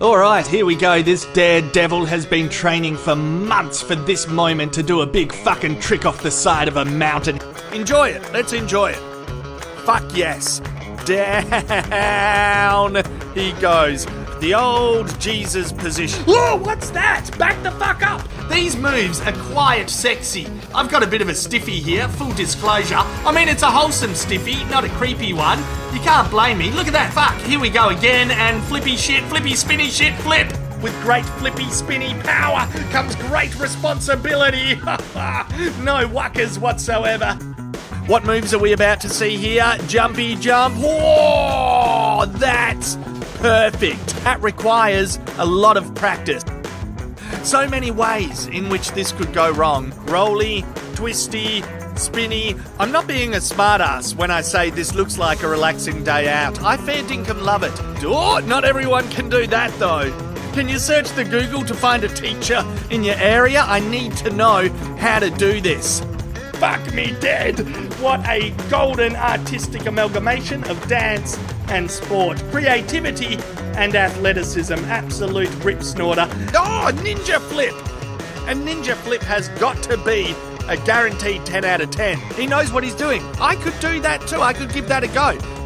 Alright, here we go. This daredevil has been training for months for this moment to do a big fucking trick off the side of a mountain. Enjoy it. Let's enjoy it. Fuck yes. Down he goes. The old Jesus position. Whoa, what's that? Back the fuck up. These moves are quiet sexy. I've got a bit of a stiffy here, full disclosure. I mean, it's a wholesome stiffy, not a creepy one. You can't blame me. Look at that. Fuck, here we go again, and flippy shit, flippy spinny shit, flip. With great flippy spinny power comes great responsibility. No wuckers whatsoever. What moves are we about to see here? Jumpy jump. Whoa, that's perfect. That requires a lot of practice. So many ways in which this could go wrong. Rolly, twisty, spinny. I'm not being a smartass when I say this looks like a relaxing day out. I fair dinkum love it. Oh, not everyone can do that though. Can you search the Google to find a teacher in your area? I need to know how to do this. Fuck me dead. What a golden artistic amalgamation of dance and sport, creativity and athleticism. Absolute rip snorter. Oh, ninja flip. A ninja flip has got to be a guaranteed 10 out of 10. He knows what he's doing. I could do that too. I could give that a go.